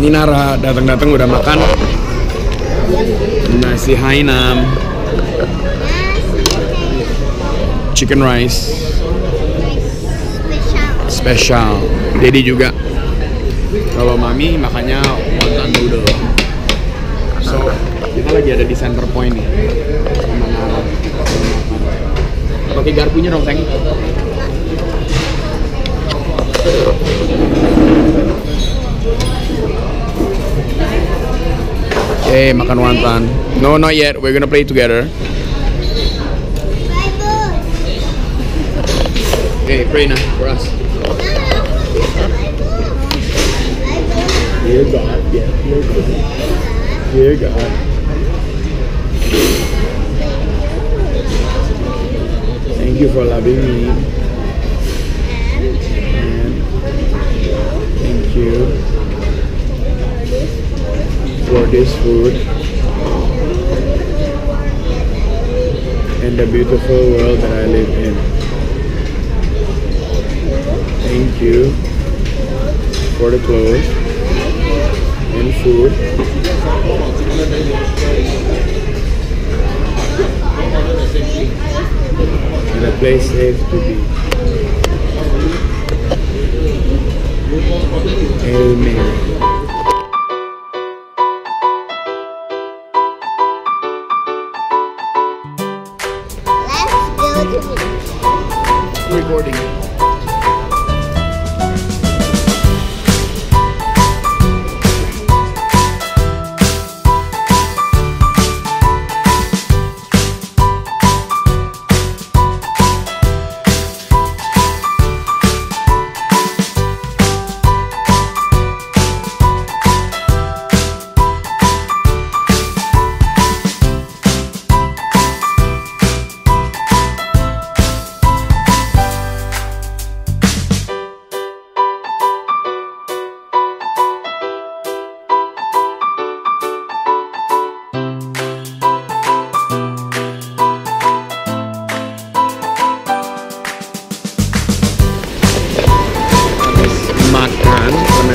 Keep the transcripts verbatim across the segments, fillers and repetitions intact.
Ninara datang-datang udah makan nasi Hainam, chicken rice special. Daddy juga. Kalau mami makannya wonton noodle. So kita lagi ada di Center Point nih. Pakai garpunya dong, Seng. Hey, makan wonton. No, not yet. We're gonna play together. Hey, pray now for us. Dear God, yeah, dear God, dear God. Thank you for loving me. And thank you for this food and the beautiful world that I live in. Thank you for the clothes and food. And a place safe to be. Amen. Recording.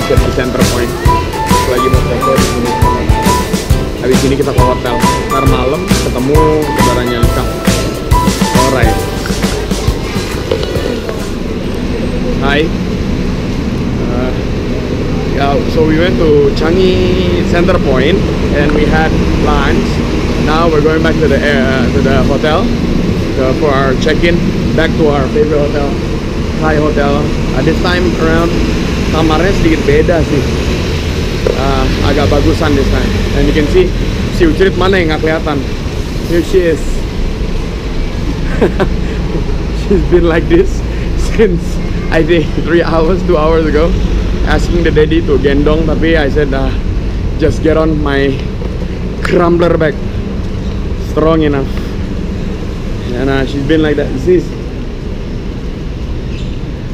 Di Center Point lagi mau foto di sini. Habis ini kita ke hotel. Ntar malam ketemu saudaranya Luka. Alright. Hi. Uh, yeah, so we went to Changi Center Point and we had lunch. Now we're going back to the uh, to the hotel to, for our check-in. Back to our favorite hotel, Thai hotel. Uh, this time around, kamarnya sedikit beda sih, uh, agak bagusan this time. And you can see, si Ucrit mana yang nggak kelihatan. Here she is. She's been like this since I think three hours, two hours ago, asking the daddy to gendong. Tapi I said, uh, just get on my crumbler bag, strong enough. And uh, she's been like that. See.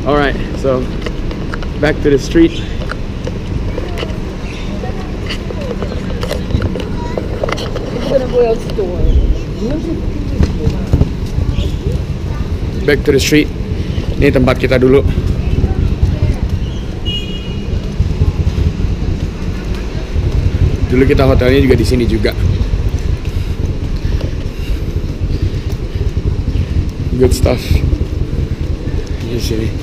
Alright, so back to the street. Back to the street. Ini tempat kita dulu. Dulu kita hotelnya juga di sini juga. Good stuff. Di sini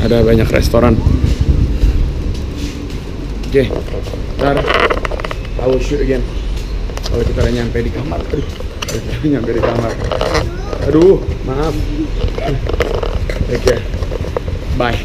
ada banyak restoran. Oke, okay, ntar I will shoot again. Kalau kita udah nyampe di kamar, aduh, kita nyampe di kamar. Aduh, maaf. Oke, okay, bye.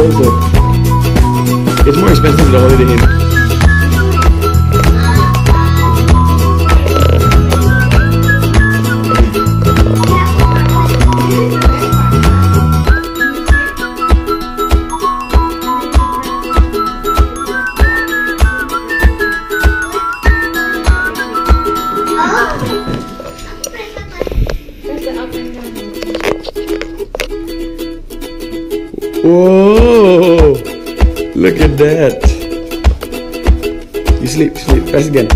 expensive. It's more expensive than the Holiday Inn. Whoa! Look at that! You sleep, sleep, press again.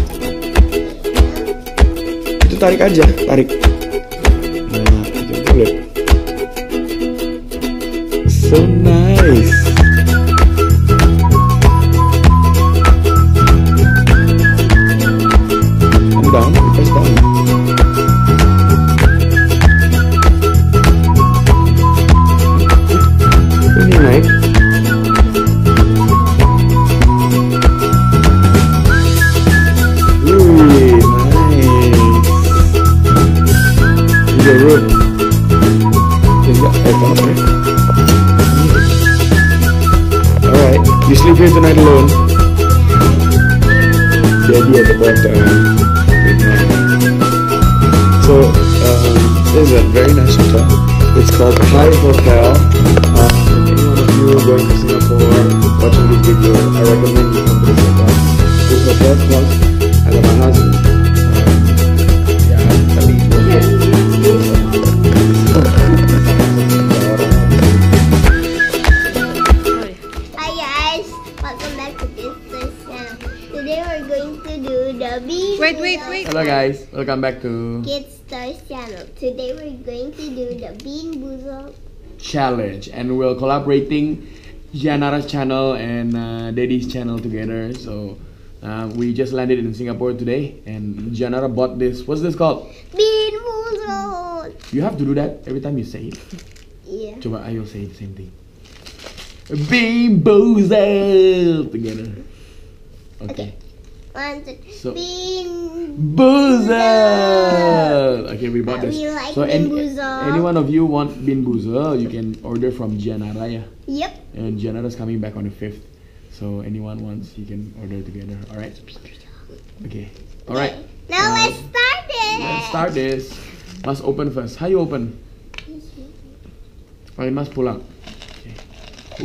Itu tarik aja, tarik. Nah, itu look. So nice. Come down, press down. You sleep here tonight alone. Daddy at the bottom. So um, this is a very nice hotel. It's called Thai Hotel. Uh, if anyone of you are going to Singapore watching this video, I recommend you come to this hotel. This hotel is called Alamahazin. Yeah, tapi Wait, wait, wait. Hello guys, welcome back to Kids Toys Channel. Today we're going to do the Bean Boozled Challenge, and we're collaborating Gianara's channel and uh, Daddy's channel together. So uh, we just landed in Singapore today, and Gianara bought this. What's this called? Bean Boozled. You have to do that every time you say it. Yeah. Coba, ayo say the same thing. Bean Boozled together. Okay. Okay. One, two, so, Bean Boozled. Okay, we bought this. We like so Bean Boozled. Any one of you want Bean Boozled, you can order from Gianara, yeah? Yep. And Gianara's coming back on the fifth. So anyone wants, you can order together. All right. Okay. All right. Now um, let's start this. Let's start this. Must open first. How you open? I must pull out. Okay.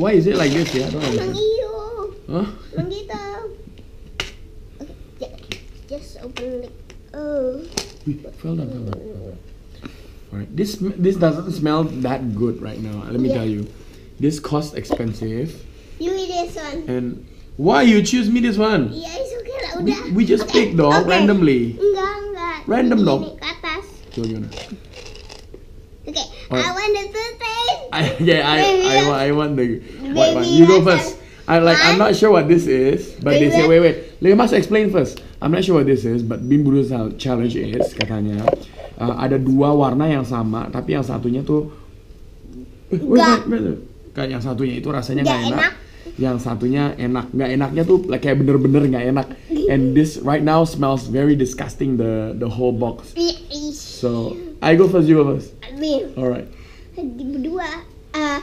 Why is it like this? Yeah, I don't understand. Huh? Just open it. Oh. Wait, fell down, fell down, fell down. All right. This this doesn't smell that good right now. Let me yeah. tell you, this costs expensive. You eat this one. And why you choose me this one? Yeah, it's okay lah. Udah. We, we just okay. pick dong okay. randomly. Enggak, enggak. Random dong. Ini ke atas. So, you know. Okay. Right. I want the two things. I, yeah, I baby I want I want the white one. You go first. I like I'm not sure what this is, but baby they say wait wait. You must explain first. I'm not sure what this is, but Bean Boozled challenge is katanya uh, ada dua warna yang sama, tapi yang satunya tuh enggak. Kan yang satunya itu rasanya nggak enak. enak, yang satunya enak. Nggak enaknya tuh like, kayak bener-bener nggak enak. And this right now smells very disgusting, the the whole box. So I go first, you go first. Alright. Kedua, uh,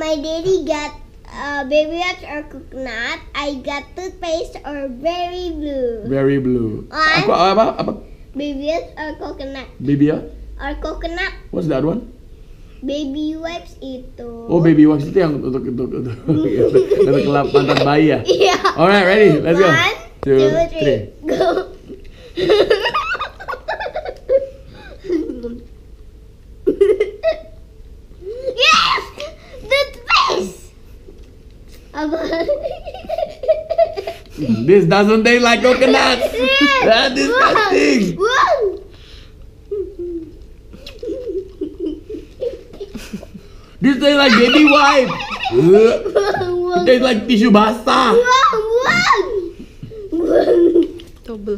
my daddy got. Uh, baby wipes or coconut. I got toothpaste or berry blue. Berry blue. Aku apa apa? Baby wipes or coconut. Baby ya? Or coconut. What's the other one? Baby wipes itu. Oh, baby wipes itu yang untuk untuk untuk untuk kelap pantat bayi ya. Iya. Alright, ready, let's go. One, two, three, go. Yes, toothpaste. This doesn't taste like coconut. That is disgusting. This tastes like baby wipe. It tastes like tissue basah. Double.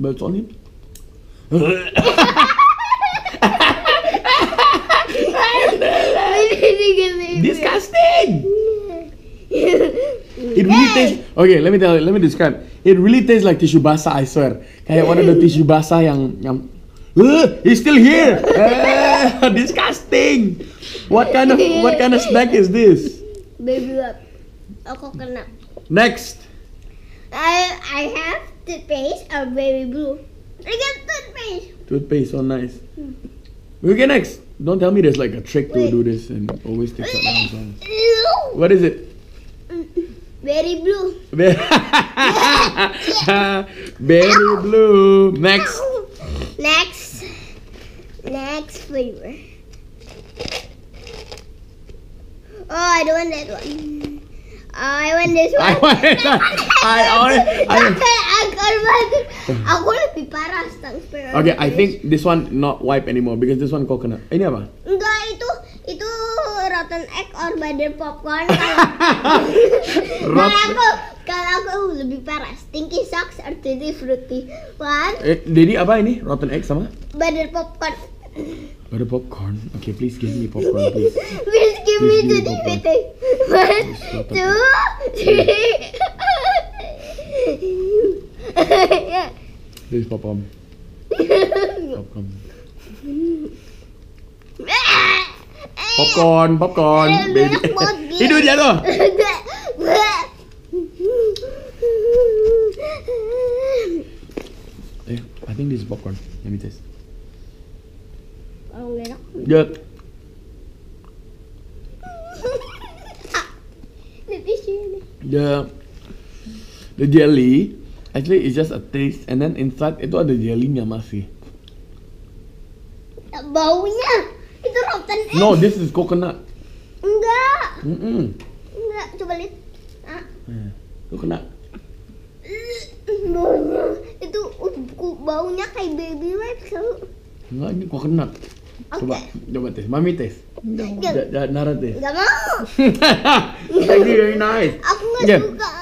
Belts on him. Disgusting. It really tastes. Okay, let me tell you. Let me describe. It really tastes like tissue basah. I swear. Kayak one of the tissue basah yang yang. Uh, it's still here. Uh, disgusting. What kind of what kind of snack is this? Baby wrap. A coconut. Next. I I have toothpaste of baby blue. I got toothpaste. Toothpaste, so nice. Okay, next. Don't tell me there's like a trick to Wait. do this and always take something. What is it? Berry blue. Berry blue. Next. Next. Next flavor. Oh, I don't want that one. Oh, I want this one. I want it. I want I want to be paras. Okay, I think this one not wipe anymore because this one coconut. Ini apa? Enggak, itu itu rotten egg or butter popcorn. Kalau aku kalau aku lebih paras. Stinky socks or tutti frutti. One. Eh, jadi apa ini? Rotten egg sama? Butter popcorn. Butter popcorn. Okay, please give me popcorn, please. Please give please me tutti frutti. One, two, three. Yeah. Please popcorn. Popcorn. Popcorn, popcorn, baby. Tidur jatuh. Eh, I think this is popcorn. Let me taste. Oh, enak. Good. The the jelly actually is just a taste, and then inside itu ada jellynya masih. Baunya. No, this is coconut. Enggak. Mm-mm. Enggak, coba lihat. Ah. Yeah. Coconut. Baunya itu baunya kayak baby wipes kalau. Enggak, ini coconut. Okay. Coba, coba tes. Mami tes. Enggak, Nara tes. Enggak mau. Very very nice. Aku enggak yeah. suka.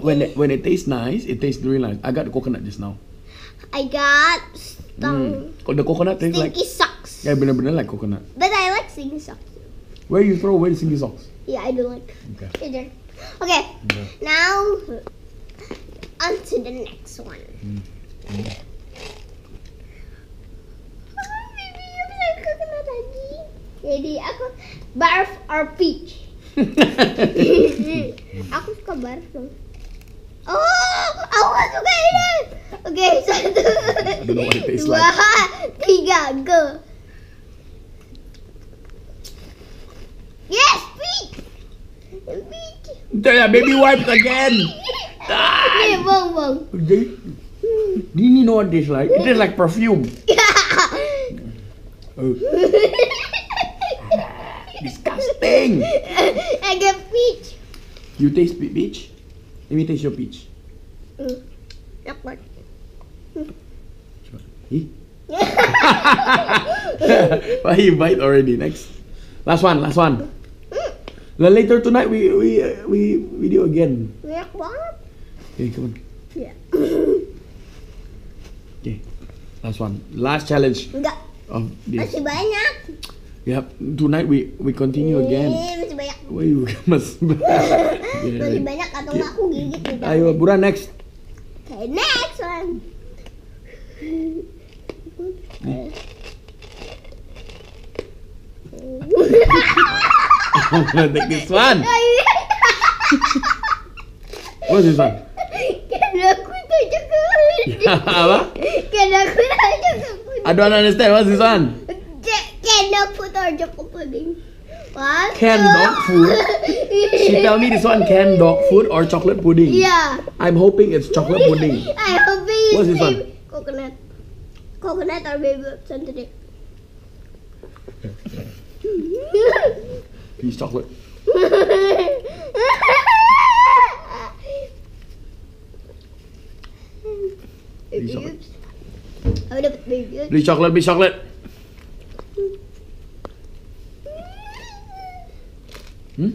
When it, when it tastes nice, it tastes really nice. I got the coconut just now. I got some. Mm. The coconut tastes like. Yeah, bener-bener like coconut. But I like singing socks. Where you throw away the singing socks? Yeah, I don't like. Okay. Either. Okay. Yeah. Now, on to the next one. Mm. Mm. Oh, baby, you like coconut lagi. Jadi aku barf or peach. Aku suka barf dong. Oh, aku suka ini. Okay, satu, dua, tiga, go. Yes, peach. Peach. There, baby wipes again. Hey, bong bong. Do you know what this like? It is like perfume. Oh. Disgusting. I get peach. You taste peach? Let me taste your peach. Mm. That one. Hmm. Why you bite already? Next, last one, last one. Later tonight we we uh, we video again. Yeah, what? Okay, come on. Yeah. Okay, last one, last challenge. Enggak. Of this. Masih banyak. Yeah, tonight we we continue eee, again. Masih banyak. Wah, you masih banyak. Masih banyak atau enggak aku gigit gitu. Ayo, Buran next. Okay, next one. Hmm. I'm gonna take this one. What's this one? I don't understand. What's this one? Can dog food or choco pudding? What? Can dog food? She tell me this one can dog food or chocolate pudding. Yeah. I'm hoping it's chocolate pudding. I hope it's. What's this one? Coconut. Coconut or baby option today. Peach chocolate. Peach chocolate. Peach chocolate. Peach chocolate. Hmm?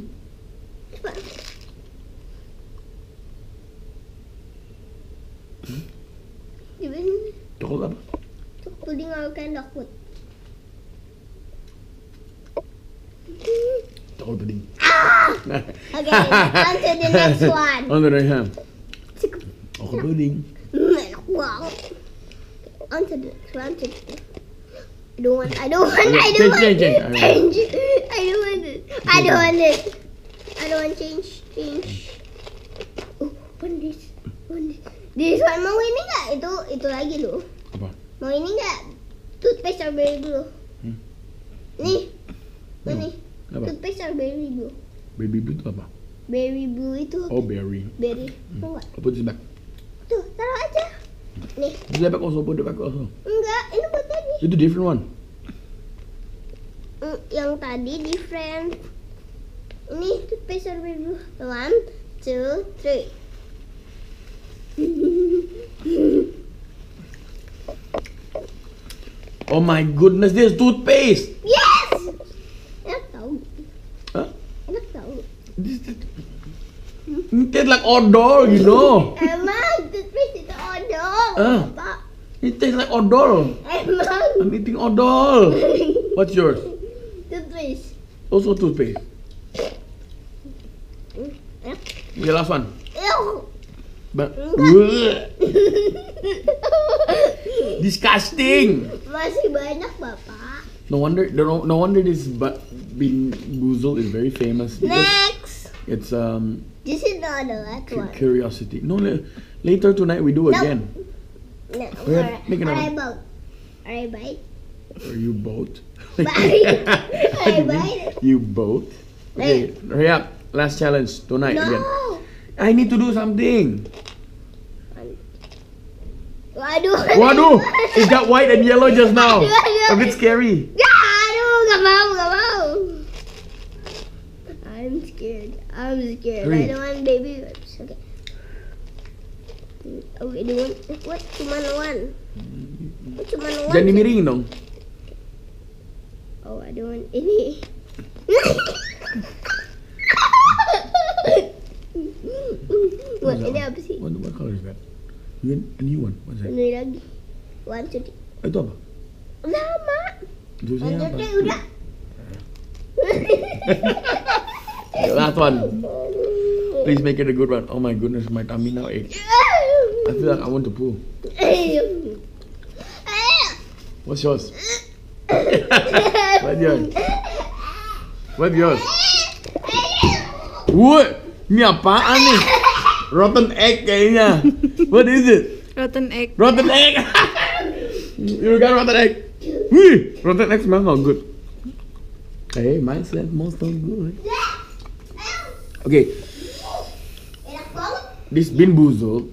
Chocolate apa? Pudding or kind of food. Chocolate pudding. Ah! Okay, on to the next one. On to the next one. Chocolate pudding. Wow. On to the next one. I don't want. I don't want. I don't want. Change, change, change. Change. I don't want it. I don't want it. I don't want change. Change. Oh, one this. One this. This one mau ini nggak? Itu itu lagi loh. Apa? Mau ini nggak? Toothpaste strawberry dulu. Hmm. Nih. Ini. Toothpaste strawberry dulu. Baby blue itu apa? Berry blue itu. Oh berry. Berry. Mau nggak? Apa disebak? Tuh taruh aja. Nih. Disebak also, disebak also. Enggak, ini buat tadi. Itu different one. Yang tadi different. Ini toothpaste strawberry blue. One, two, three. Oh my goodness, this is toothpaste. Yes. Enak tau. Huh? Enak tau. This it tastes like odol, you know. Emang toothpaste itu odol. Uh, it tastes like odol. Emang. I'm eating odol. What's yours? Toothpaste. Also toothpaste. Okay, last one. Ew. But disgusting. Masih banyak bapak. No wonder, no, no wonder this but bin boozle is very famous. Next. It's um. This is the last one. Curiosity. No, later tonight we do nope. Again. No. Are, make another. Are I both? Are I bite? Are you both? Are I bite? You both? Okay. Hurry up. Last challenge tonight no. Again. I need to do something. Waduh. Waduh. It got white and yellow just now. A bit scary. Aduh, gak mau, gak mau. I'm scared. I'm scared. Three. I don't want baby wipes. Okay. Okay, do one. What? Cuman one. What? Cuman one. Jangan dimiringin dong. Oh, I don't want ini. What? Ini apa sih? What, what color is that? You want a new one? What's that? Ini lagi. One, two, three. Itu apa? Lama. Jurusnya apa? Udah. Last one. Please make it a good one. Oh my goodness, my tummy now aches. I feel like I want to poo. What's yours? What's yours? What's yours? What? Ini apaan nih? Rotten egg kayaknya. What is it? Rotten egg. Rotten egg. You got rotten egg. Wih, rotten egg smells not good. Hey, mine smells so good. Okay. This bin boozled.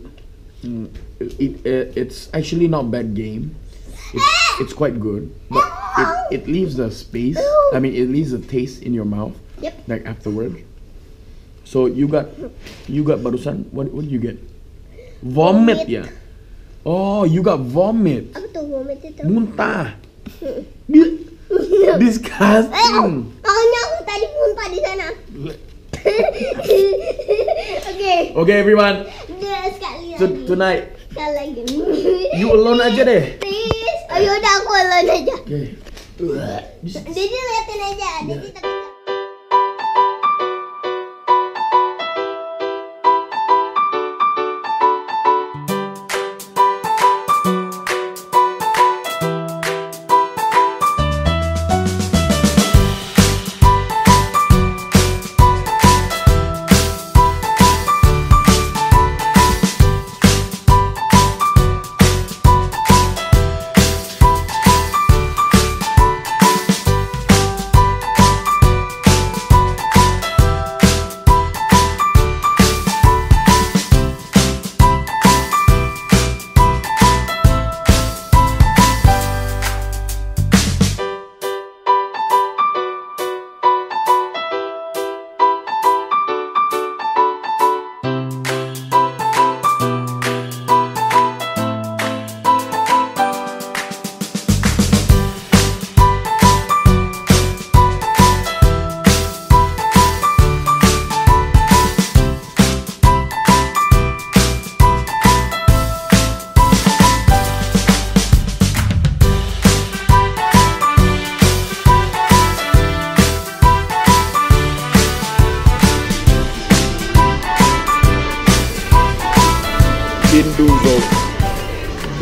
It, it it's actually not bad game. It's, it's quite good, but it, it leaves a space. I mean, it leaves a taste in your mouth. Yep. Like afterward. So you got, you got barusan. What what did you get? Vomit, vomit. Ya. Oh, you got vomit. Apa tuh vomit itu? Muntah. Disgusting. Makanya aku tadi muntah di sana. Okay. Okay, everyone. Sekali lagi. So tonight. Sekali lagi. You alone aja deh. Please. Ayo udah aku alone aja. Okay. Jadi liatin aja. Jadi.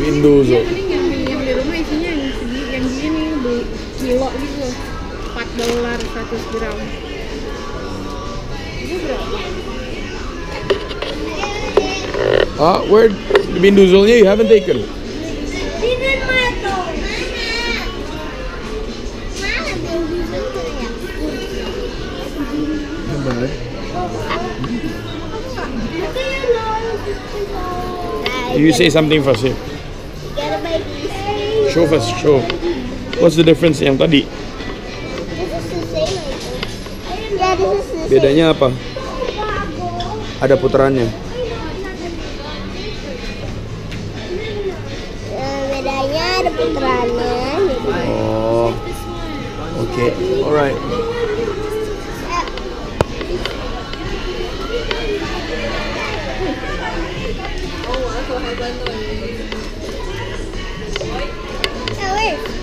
Bin boozled. Yang beli rumah isinya yang segini, yang gini, belum golok gitu, empat dolar seratus gram. Ini berapa? Ah, where binduzulnya you haven't taken? You say something first here. Show first, show. What's the difference yang tadi? Bedanya apa? Ada putarannya. Bedanya ada putarannya. Oh, oke, okay. Alright.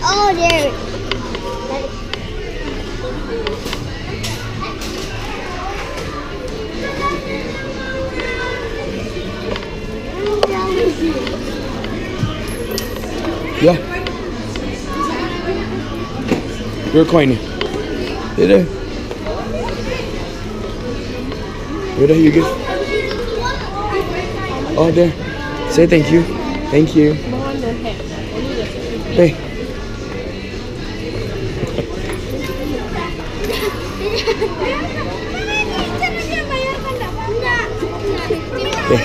Oh, there. Yeah. Your coin. There. Where do you get? Oh, there. Say thank you. Thank you. Hey. Eh,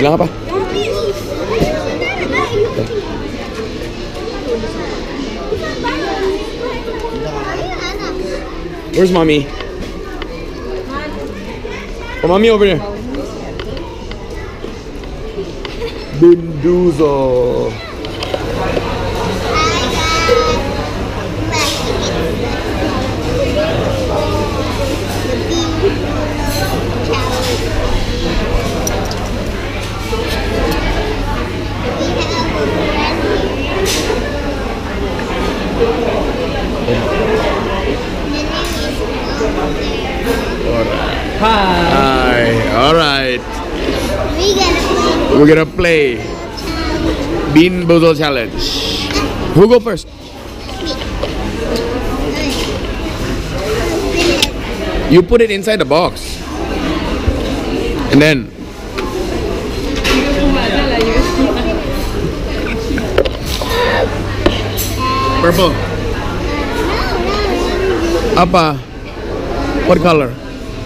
bilang apa? Eh. Where's mommy? Oh, mommy over there. Binduzo. Hi. All right. We're gonna play Binduzo challenge. Who go first? You put it inside the box, and then. Purple. Apa? What color?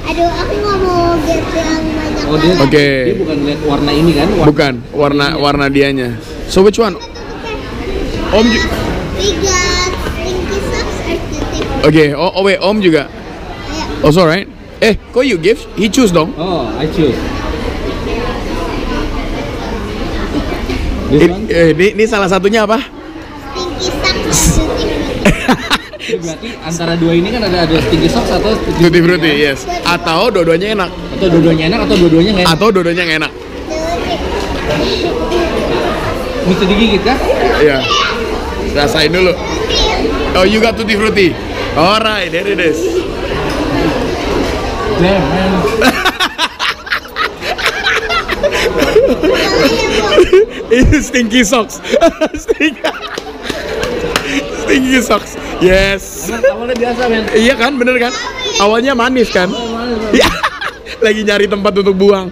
Aduh, aku nggak mau get yang banyak. Oh, dia, okay. Dia bukan lihat warna ini kan? Warna, bukan, warna warna dianya. So which one? Om juga. Oke, oh wait, Om juga. Yeah. Also right? Eh, kok you give? He choose dong. Oh, I choose. It, eh, ini, ini salah satunya apa? Berarti antara dua ini kan ada ada stinky socks atau tutti frutti, yes. Atau dua-duanya enak. Atau dua-duanya enak atau dua-duanya enggak enak. Atau dua-duanya enggak enak. Mesti digigit kah? Iya. Rasain dulu. Oh, you got tutti frutti. Alright, there it is. Damn, man. It's stinky socks. Stinky. Stinky socks. Yes. Awalnya biasa men. Iya kan, bener kan? Awalnya manis kan? Iya. Lagi nyari tempat untuk buang.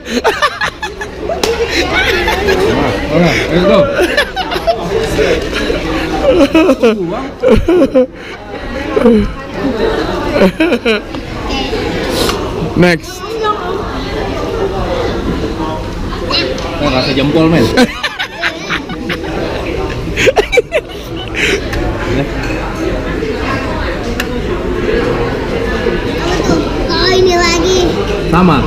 Oke, let's go. Next. Rasa jempol men. Sama.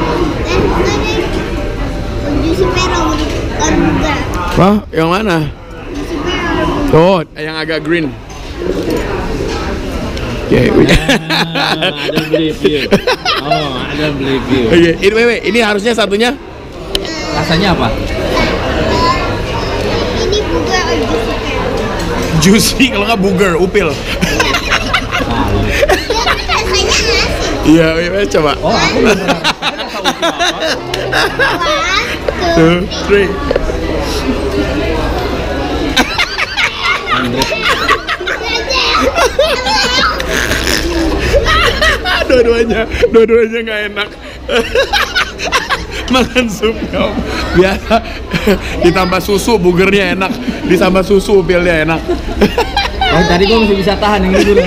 Wah, yang mana? Oh, yang agak green. Oke. Okay. I don't believe you. Oh, I don't believe you. Oke, okay. Wait, wait, ini harusnya satunya. Rasanya apa? Ini bugar atau juicy? Juicy kalau nggak bugar, upil. Iya, wait, coba. Oh, aku beneran. one, two, three. dua-duanya dua-duanya nggak enak. Makan supnya biasa ditambah susu, bugernya enak, ditambah susu pilnya enak. Oh, tadi gua masih bisa tahan yang dulu.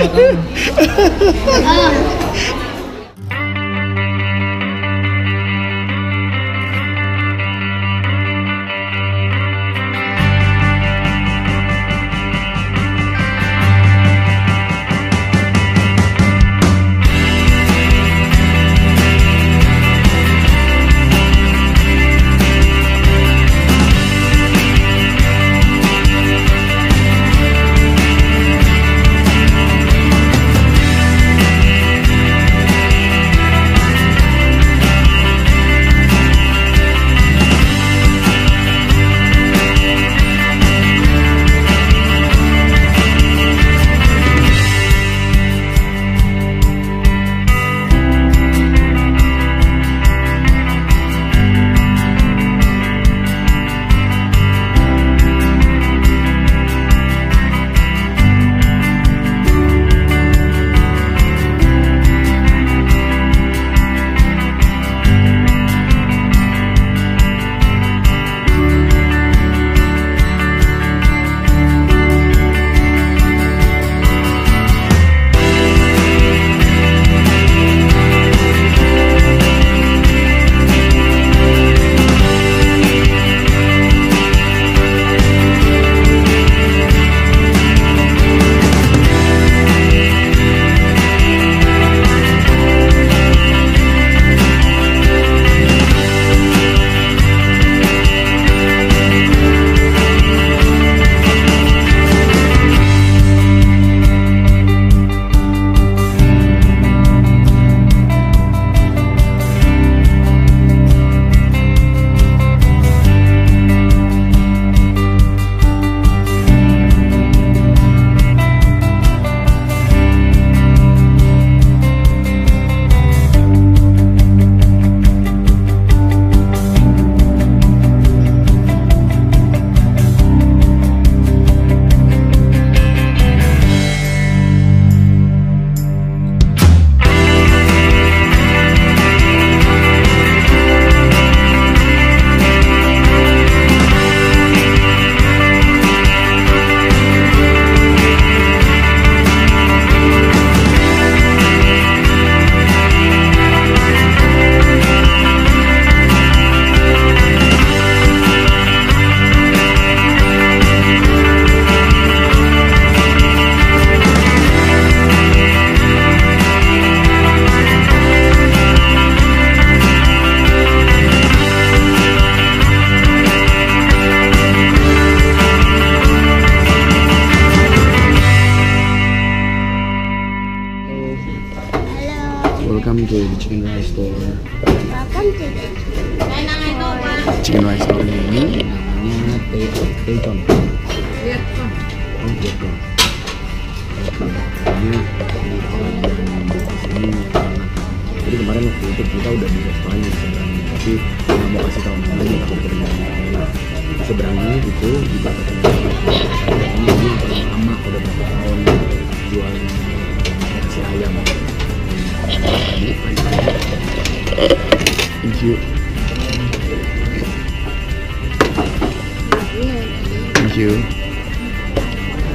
Welcome to the chicken rice store. Welcome to the chicken rice store. Ini namanya Tayton. Tayton. Oh, Tayton. Ini ini. Jadi kemarin waktu itu kita udah di restoran seberangnya, tapi nggak mau kasih tahu nama lagi kalau seberangnya. Seberangnya itu di Batang. Ini udah lama, udah berapa tahun jualan nasi ayam. Thank you. Thank you.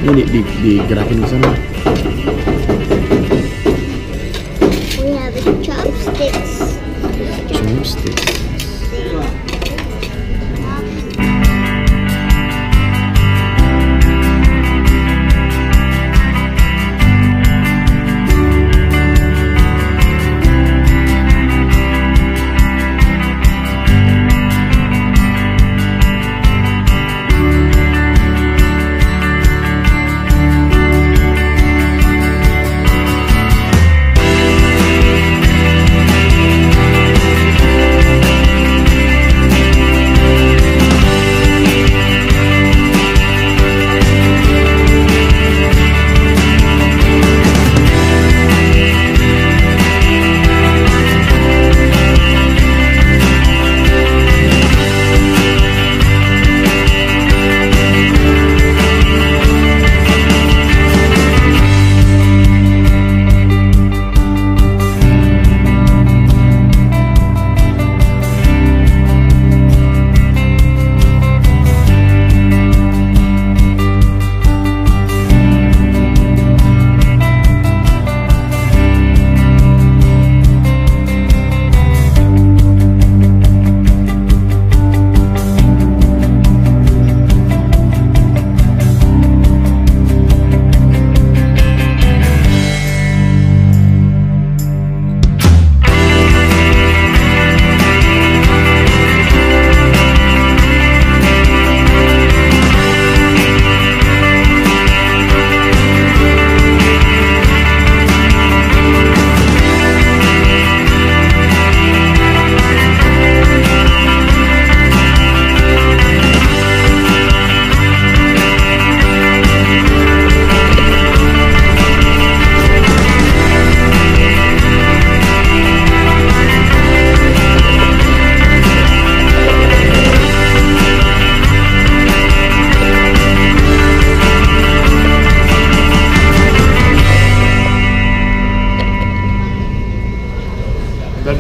Ini di, di, digerakin ke sana. We have a chopsticks. Chopsticks.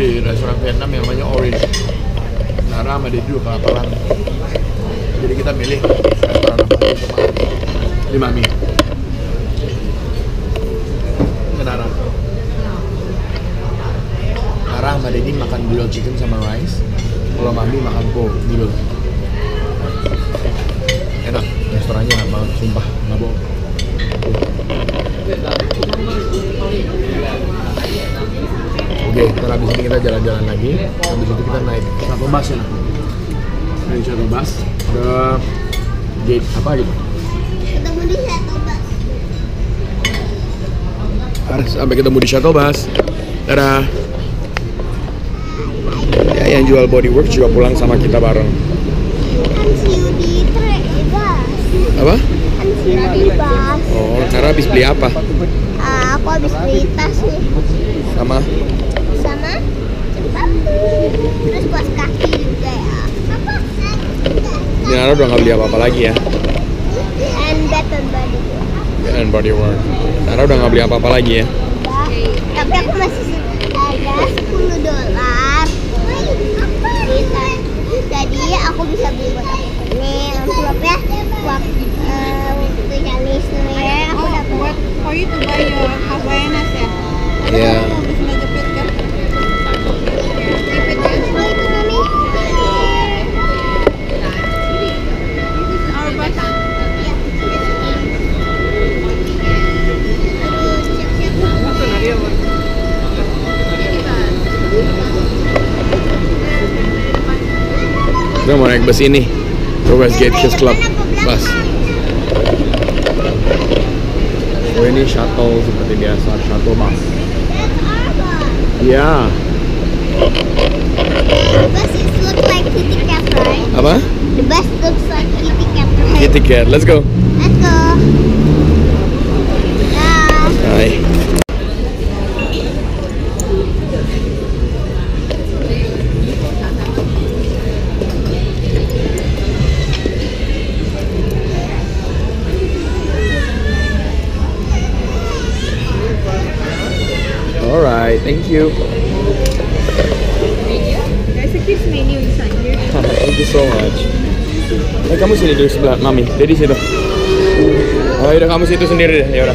di restoran Vietnam yang namanya Orange. Nah, ramah ada juga kapalan. Jadi kita milih restoran apa sama di Mami. Kenara. Arah Madeni makan grilled chicken sama rice. Kalau Mami makan bowl dulu. Enak, restorannya enak banget, sumpah, nggak bohong. Oke, setelah habis ini kita jalan-jalan lagi. Habis itu kita naik shuttle bus ya, naik shuttle bus ke gate apa gitu? Ketemu di shuttle bus. Harus sampai ketemu di shuttle bus. Dadah. Ya, yang jual bodywork juga pulang sama kita bareng. Apa? Oh, Cara habis beli apa? Uh, aku habis beli tas nih. Sama? Sama sepatu. Terus kaos kaki juga ya. Apa? Nara udah nggak beli apa-apa lagi ya? And Bath and Body Works. And Body Works. Nara udah nggak beli apa-apa lagi ya? Tapi aku masih ada sepuluh dolar. Jadi aku bisa beli buat aku. Nih, envelope-nya waktu Chinese New Year aku dapat. Buat for you to buy your Havaianas ya? Iya. Kamu bisa ngejepit kan? Jepit aja. Oh itu Mami. This is our bus. Aduh, siap-siap. Masa lari apa? Kita mau naik bus ini ke Westgate Kids Club bus. Oh ini shuttle seperti biasa, shuttle bus. Ya. The bus looks like kitty cat, right? Apa? The bus looks like kitty cat, right? Kitty cat, let's go. Let's go. Hai. Thank you. There's a kids menu inside here. Thank you so much. Eh, kamu sini dulu sebelah Mami. Jadi situ. Oh, yaudah kamu situ sendiri deh. Yaudah.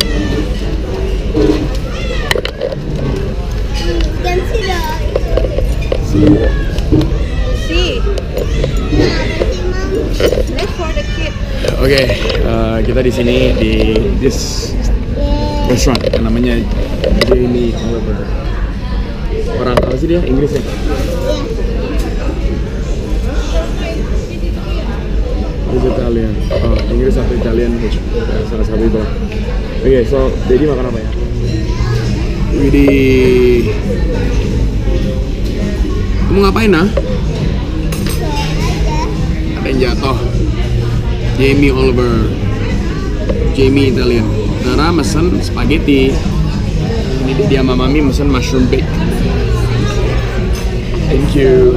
Dan si. Si. Let's for the kid. Oke, kita di sini di this restaurant yang namanya Jamie Oliver. Orang apa sih dia? Inggris ya? Inggris Italian. Oh, Inggris atau Italian gitu. Salah satu itu. Oke, so jadi makan apa ya? Widih. Kamu ngapain ah? Ada yang jatuh. Jamie Oliver. Jamie Italian. Nara mesen spaghetti. Jadi dia sama Mami mesen mushroom bake. Thank you.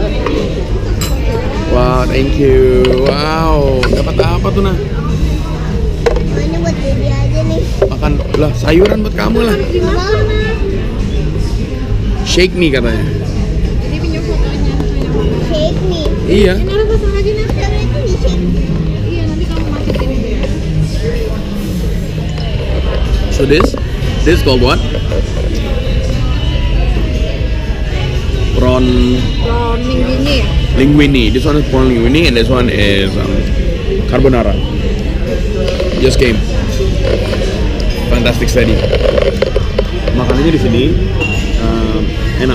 Wow, thank you. Wow, dapat apa tuh nah? Ini buat diri aja nih. Makan lah sayuran buat kamu lah. Shake me katanya. Jadi pinjam fotonya. Shake me. Iya. Ini harus pasang lagi nanti. Itu di shake. Iya nanti kamu masukin ini. So this, this called what? Prawn linguine. Linguine. This one is prawn linguine, and this one is um, carbonara. Just came. Fantastic study. Makanannya di sini um, enak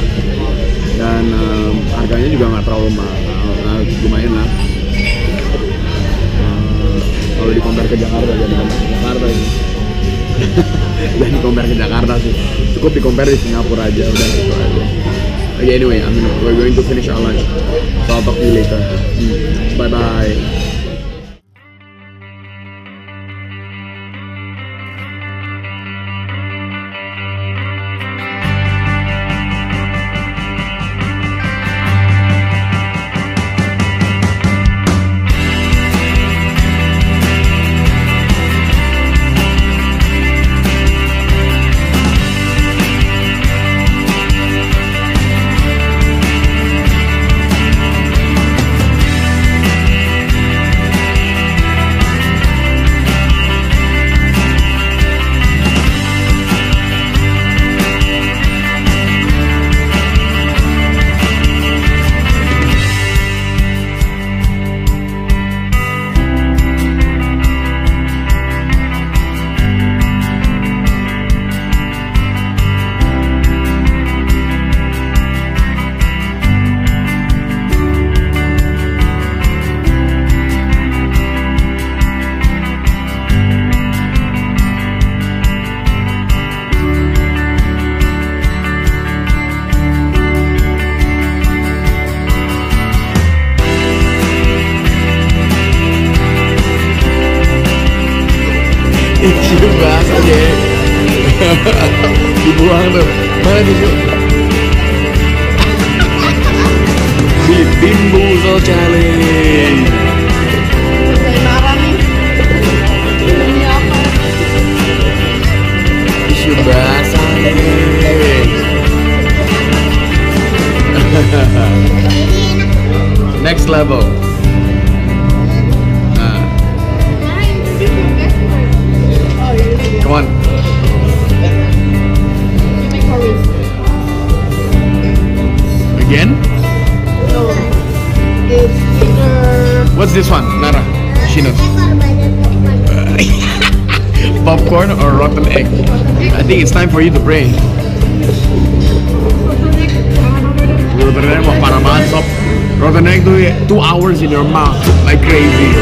dan um, harganya juga nggak terlalu mahal, lumayan lah. Um, kalau di compare ke Jakarta, jadi Jakarta ini. Dan di compare ke Jakarta sih cukup di compare di Singapura aja udah gitu aja. Okay, anyway, I'm gonna, we're going to finish our lunch. So I'll talk to you later. Mm. Bye bye. mana? Mana itu? Bim Bimbo Challenge. Dari marah nih. Ini apa? Isu basah nih. Next level. Nah. Come on. Again? No. It's either. What's this one, Nara? She knows. Popcorn or rotten egg? I think it's time for you to pray. Rotten egg was para man sob. Rotten egg tuh two hours in your mouth like crazy.